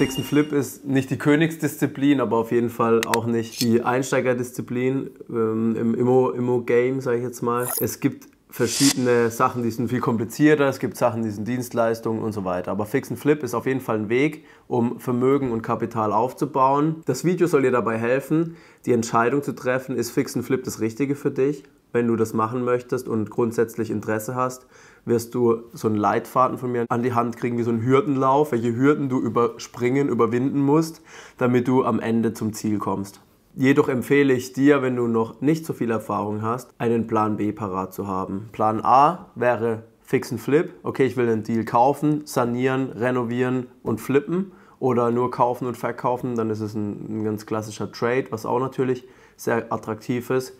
Fix and Flip ist nicht die Königsdisziplin, aber auf jeden Fall auch nicht die Einsteigerdisziplin im Immo-Game, sage ich jetzt mal. Es gibt verschiedene Sachen, die sind viel komplizierter, es gibt Sachen, die sind Dienstleistungen und so weiter. Aber Fix and Flip ist auf jeden Fall ein Weg, um Vermögen und Kapital aufzubauen. Das Video soll dir dabei helfen, die Entscheidung zu treffen, ist Fix and Flip das Richtige für dich? Wenn du das machen möchtest und grundsätzlich Interesse hast, wirst du so einen Leitfaden von mir an die Hand kriegen, wie so einen Hürdenlauf, welche Hürden du überwinden musst, damit du am Ende zum Ziel kommst. Jedoch empfehle ich dir, wenn du noch nicht so viel Erfahrung hast, einen Plan B parat zu haben. Plan A wäre Fix and Flip. Okay, ich will einen Deal kaufen, sanieren, renovieren und flippen. Oder nur kaufen und verkaufen, dann ist es ein ganz klassischer Trade, was auch natürlich sehr attraktiv ist.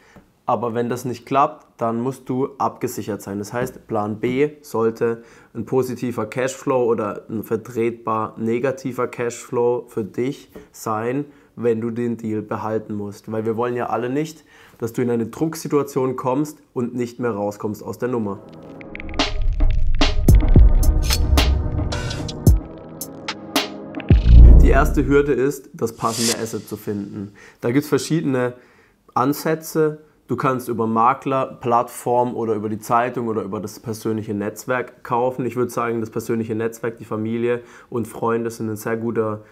Aber wenn das nicht klappt, dann musst du abgesichert sein. Das heißt, Plan B sollte ein positiver Cashflow oder ein vertretbar negativer Cashflow für dich sein, wenn du den Deal behalten musst. Weil wir wollen ja alle nicht, dass du in eine Drucksituation kommst und nicht mehr rauskommst aus der Nummer. Die erste Hürde ist, das passende Asset zu finden. Da gibt es verschiedene Ansätze. Du kannst über Makler, Plattform oder über die Zeitung oder über das persönliche Netzwerk kaufen. Ich würde sagen, das persönliche Netzwerk, die Familie und Freunde sind ein sehr guter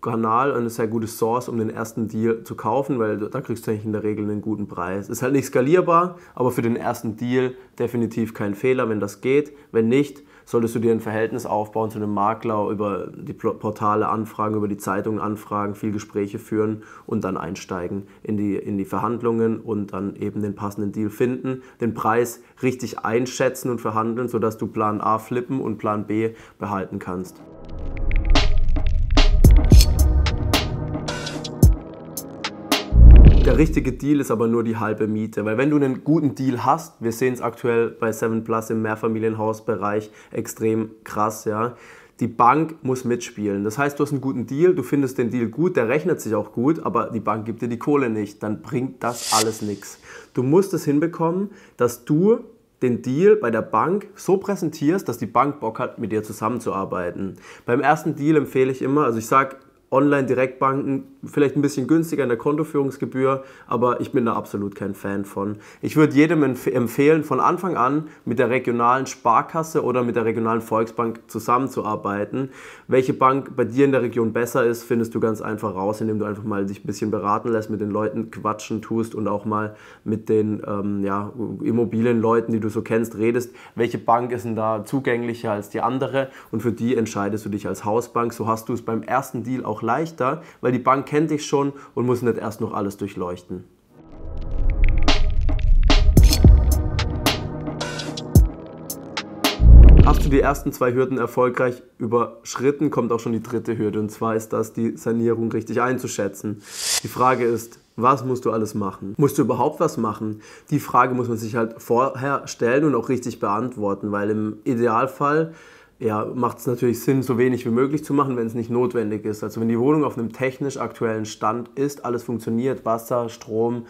Kanal und eine sehr gute Source, um den ersten Deal zu kaufen, weil da kriegst du eigentlich in der Regel einen guten Preis. Ist halt nicht skalierbar, aber für den ersten Deal definitiv kein Fehler, wenn das geht. Wenn nicht, solltest du dir ein Verhältnis aufbauen zu einem Makler, über die Portale anfragen, über die Zeitungen anfragen, viel Gespräche führen und dann einsteigen in die Verhandlungen und dann eben den passenden Deal finden, den Preis richtig einschätzen und verhandeln, sodass du Plan A flippen und Plan B behalten kannst. Der richtige Deal ist aber nur die halbe Miete, weil wenn du einen guten Deal hast, wir sehen es aktuell bei 7+ im Mehrfamilienhausbereich extrem krass, ja. Die Bank muss mitspielen. Das heißt, du hast einen guten Deal, du findest den Deal gut, der rechnet sich auch gut, aber die Bank gibt dir die Kohle nicht, dann bringt das alles nichts. Du musst es hinbekommen, dass du den Deal bei der Bank so präsentierst, dass die Bank Bock hat, mit dir zusammenzuarbeiten. Beim ersten Deal empfehle ich immer, also ich sage, Online-Direktbanken, vielleicht ein bisschen günstiger in der Kontoführungsgebühr, aber ich bin da absolut kein Fan von. Ich würde jedem empfehlen, von Anfang an mit der regionalen Sparkasse oder mit der regionalen Volksbank zusammenzuarbeiten. Welche Bank bei dir in der Region besser ist, findest du ganz einfach raus, indem du einfach mal dich ein bisschen beraten lässt, mit den Leuten quatschen tust und auch mal mit den Immobilienleuten, die du so kennst, redest. Welche Bank ist denn da zugänglicher als die andere? Und für die entscheidest du dich als Hausbank. So hast du es beim ersten Deal auch leichter, weil die Bank kennt dich schon und muss nicht erst noch alles durchleuchten. Hast du die ersten zwei Hürden erfolgreich überschritten, kommt auch schon die dritte Hürde, und zwar ist das, die Sanierung richtig einzuschätzen. Die Frage ist, was musst du alles machen? Musst du überhaupt was machen? Die Frage muss man sich halt vorher stellen und auch richtig beantworten, weil im Idealfall macht es natürlich Sinn, so wenig wie möglich zu machen, wenn es nicht notwendig ist. Also wenn die Wohnung auf einem technisch aktuellen Stand ist, alles funktioniert, Wasser, Strom,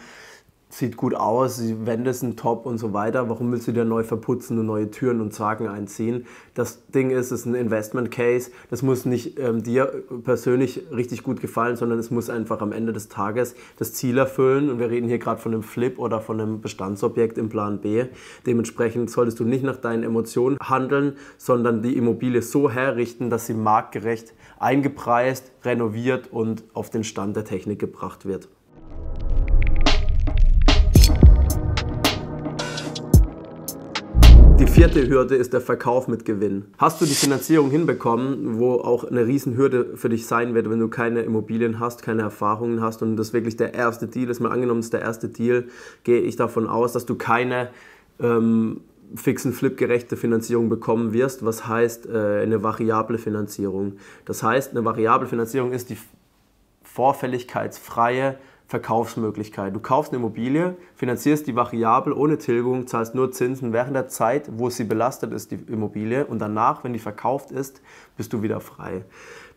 sieht gut aus, die Wände sind top und so weiter, warum willst du dir neu verputzen und neue Türen und Zagen einziehen? Das Ding ist, es ist ein Investment Case, das muss nicht dir persönlich richtig gut gefallen, sondern es muss einfach am Ende des Tages das Ziel erfüllen, und wir reden hier gerade von einem Flip oder von einem Bestandsobjekt im Plan B. Dementsprechend solltest du nicht nach deinen Emotionen handeln, sondern die Immobilie so herrichten, dass sie marktgerecht eingepreist, renoviert und auf den Stand der Technik gebracht wird. Die vierte Hürde ist der Verkauf mit Gewinn. Hast du die Finanzierung hinbekommen, wo auch eine Riesenhürde für dich sein wird, wenn du keine Immobilien hast, keine Erfahrungen hast und das wirklich der erste Deal ist, mal angenommen, es ist der erste Deal, gehe ich davon aus, dass du keine Fix and Flip gerechte Finanzierung bekommen wirst, was heißt eine variable Finanzierung. Das heißt, eine variable Finanzierung ist die vorfälligkeitsfreie Verkaufsmöglichkeit. Du kaufst eine Immobilie, finanzierst die variabel ohne Tilgung, zahlst nur Zinsen während der Zeit, wo sie belastet ist, die Immobilie, und danach, wenn die verkauft ist, bist du wieder frei.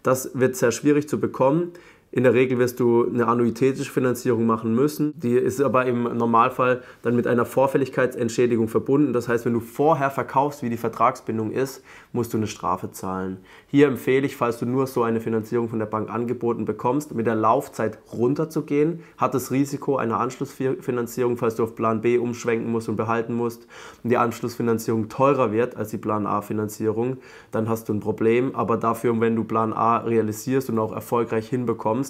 Das wird sehr schwierig zu bekommen. In der Regel wirst du eine annuitätische Finanzierung machen müssen. Die ist aber im Normalfall dann mit einer Vorfälligkeitsentschädigung verbunden. Das heißt, wenn du vorher verkaufst, wie die Vertragsbindung ist, musst du eine Strafe zahlen. Hier empfehle ich, falls du nur so eine Finanzierung von der Bank angeboten bekommst, mit der Laufzeit runterzugehen. Hat das Risiko einer Anschlussfinanzierung, falls du auf Plan B umschwenken musst und behalten musst und die Anschlussfinanzierung teurer wird als die Plan A-Finanzierung, dann hast du ein Problem. Aber dafür, wenn du Plan A realisierst und auch erfolgreich hinbekommst,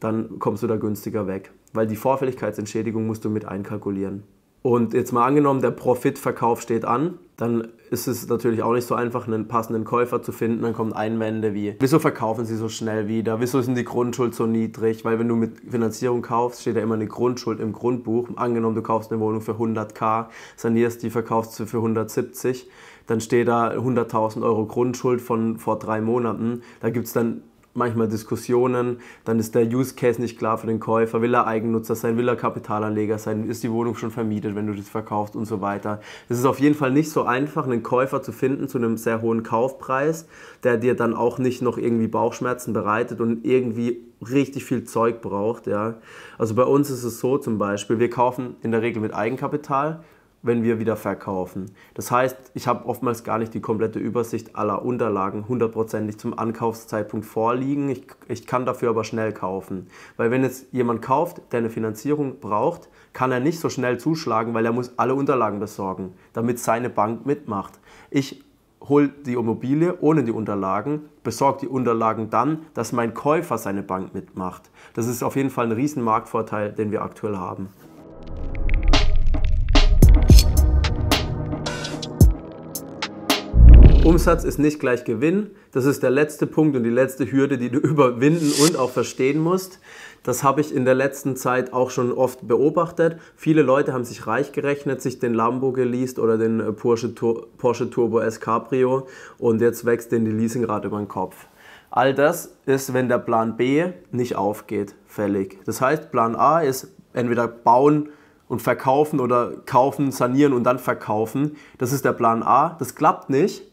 dann kommst du da günstiger weg, weil die Vorfälligkeitsentschädigung musst du mit einkalkulieren. Und jetzt mal angenommen, der Profitverkauf steht an, dann ist es natürlich auch nicht so einfach, einen passenden Käufer zu finden. Dann kommen Einwände wie, wieso verkaufen sie so schnell wieder, wieso ist denn die Grundschuld so niedrig, weil wenn du mit Finanzierung kaufst, steht ja immer eine Grundschuld im Grundbuch. Angenommen, du kaufst eine Wohnung für 100.000, sanierst die, verkaufst sie für 170, dann steht da 100.000 Euro Grundschuld von vor 3 Monaten. Da gibt es dann manchmal Diskussionen, dann ist der Use Case nicht klar für den Käufer, will er Eigennutzer sein, will er Kapitalanleger sein, ist die Wohnung schon vermietet, wenn du das verkaufst und so weiter. Es ist auf jeden Fall nicht so einfach, einen Käufer zu finden zu einem sehr hohen Kaufpreis, der dir dann auch nicht noch irgendwie Bauchschmerzen bereitet und irgendwie richtig viel Zeug braucht. Ja. Also bei uns ist es so zum Beispiel, wir kaufen in der Regel mit Eigenkapital, wenn wir wieder verkaufen. Das heißt, ich habe oftmals gar nicht die komplette Übersicht aller Unterlagen hundertprozentig zum Ankaufszeitpunkt vorliegen. Ich kann dafür aber schnell kaufen. Weil wenn jetzt jemand kauft, der eine Finanzierung braucht, kann er nicht so schnell zuschlagen, weil er muss alle Unterlagen besorgen, damit seine Bank mitmacht. Ich hole die Immobilie ohne die Unterlagen, besorge die Unterlagen dann, dass mein Käufer seine Bank mitmacht. Das ist auf jeden Fall ein riesen Marktvorteil, den wir aktuell haben. Umsatz ist nicht gleich Gewinn. Das ist der letzte Punkt und die letzte Hürde, die du überwinden und auch verstehen musst. Das habe ich in der letzten Zeit auch schon oft beobachtet. Viele Leute haben sich reich gerechnet, sich den Lambo geleast oder den Porsche Turbo S Cabrio und jetzt wächst denen die Leasingrate über den Kopf. All das ist, wenn der Plan B nicht aufgeht, fällig. Das heißt, Plan A ist entweder bauen und verkaufen oder kaufen, sanieren und dann verkaufen. Das ist der Plan A. Das klappt nicht.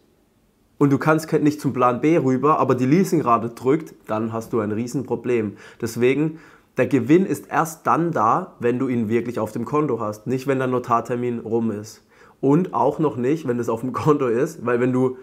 Und du kannst nicht zum Plan B rüber, aber die Leasingrate drückt, dann hast du ein Riesenproblem. Deswegen, der Gewinn ist erst dann da, wenn du ihn wirklich auf dem Konto hast, nicht wenn der Notartermin rum ist. Und auch noch nicht, wenn es auf dem Konto ist, weil wenn du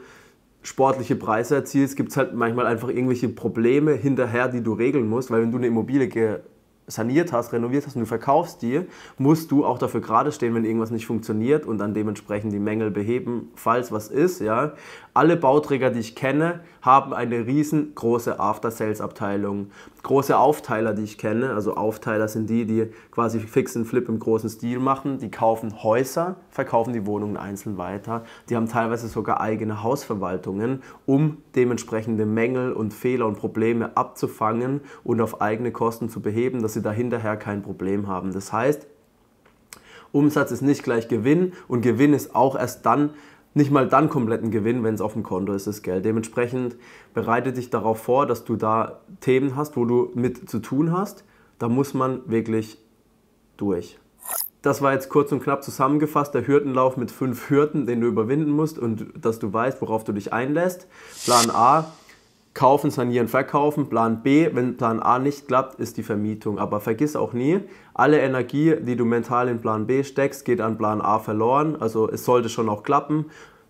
sportliche Preise erzielst, gibt es halt manchmal einfach irgendwelche Probleme hinterher, die du regeln musst, weil wenn du eine Immobilie saniert hast, renoviert hast und du verkaufst die, musst du auch dafür gerade stehen, wenn irgendwas nicht funktioniert und dann dementsprechend die Mängel beheben, falls was ist. Ja. Alle Bauträger, die ich kenne, haben eine riesengroße After-Sales-Abteilung. Große Aufteiler, die ich kenne, also Aufteiler sind die, die quasi Fix and Flip im großen Stil machen, die kaufen Häuser, verkaufen die Wohnungen einzeln weiter, die haben teilweise sogar eigene Hausverwaltungen, um dementsprechende Mängel und Fehler und Probleme abzufangen und auf eigene Kosten zu beheben, dass sie da hinterher kein Problem haben. Das heißt, Umsatz ist nicht gleich Gewinn und Gewinn ist auch erst dann, nicht mal dann kompletten Gewinn, wenn es auf dem Konto ist, das Geld. Dementsprechend bereite dich darauf vor, dass du da Themen hast, wo du mit zu tun hast. Da muss man wirklich durch. Das war jetzt kurz und knapp zusammengefasst, der Hürdenlauf mit 5 Hürden, den du überwinden musst und dass du weißt, worauf du dich einlässt. Plan A, kaufen, sanieren, verkaufen. Plan B, wenn Plan A nicht klappt, ist die Vermietung. Aber vergiss auch nie, alle Energie, die du mental in Plan B steckst, geht an Plan A verloren. Also es sollte schon auch klappen.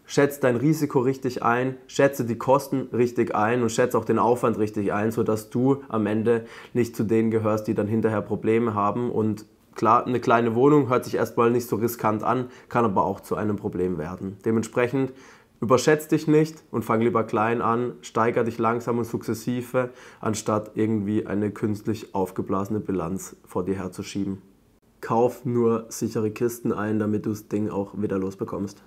Schätze dein Risiko richtig ein, schätze die Kosten richtig ein und schätze auch den Aufwand richtig ein, sodass du am Ende nicht zu denen gehörst, die dann hinterher Probleme haben. Und klar, eine kleine Wohnung hört sich erstmal nicht so riskant an, kann aber auch zu einem Problem werden. Dementsprechend überschätz dich nicht und fang lieber klein an, steiger dich langsam und sukzessive, anstatt irgendwie eine künstlich aufgeblasene Bilanz vor dir herzuschieben. Kauf nur sichere Kisten ein, damit du das Ding auch wieder losbekommst.